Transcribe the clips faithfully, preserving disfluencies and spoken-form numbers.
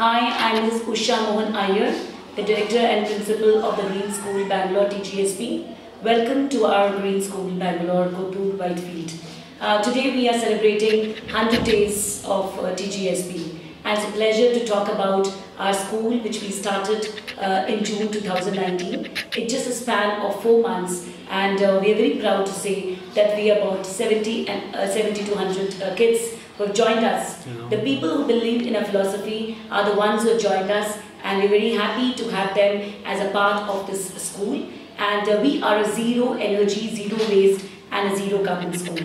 Hi, I'm Missus Usha Mohan Iyer, the Director and Principal of the Green School Bangalore T G S B. Welcome to our Green School Bangalore, Kutub Whitefield. Uh, today we are celebrating one hundred days of uh, T G S B. And it's a pleasure to talk about our school, which we started uh, in June two thousand nineteen. It's just a span of four months and uh, we are very proud to say that we have about seventy to one hundred kids who have joined us. Yeah. The people who believe in our philosophy are the ones who have joined us, and we're very happy to have them as a part of this school. And uh, we are a zero energy, zero waste and a zero carbon school.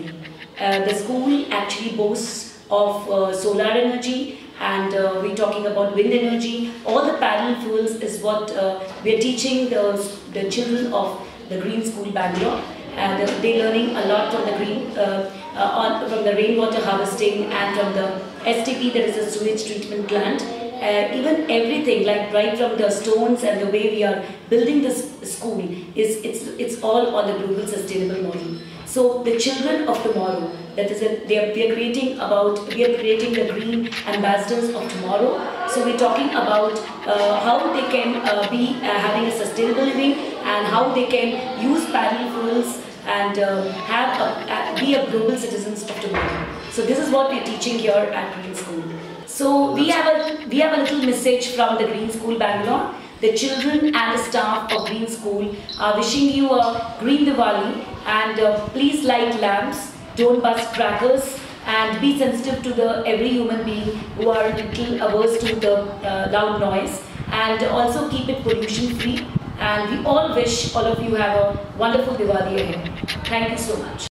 Uh, the school actually boasts of uh, solar energy, and uh, we're talking about wind energy. All the parallel fuels is what uh, we're teaching the, the children of the Green School Bangalore. And uh, they're learning a lot from the green, uh, uh, on, from the rainwater harvesting and from the S T P, that is a sewage treatment plant. Uh, even everything, like right from the stones and the way we are building this school, is it's it's all on the global sustainable model. So the children of tomorrow, that is, a, they are we are creating about we are creating the green ambassadors of tomorrow. So we're talking about uh, how they can uh, be uh, having a sustainable living and how they can use parallel fuels and uh, have a, uh, be a global citizens of tomorrow. So this is what we're teaching here at Green School. So we have a we have a little message from the Green School Bangalore. The children and the staff of Green School are wishing you a green Diwali, and uh, please light lamps, don't bust crackers, and be sensitive to the every human being who are a little averse to the uh, loud noise, and also keep it pollution free. And we all wish all of you have a wonderful Diwali ahead. Thank you so much.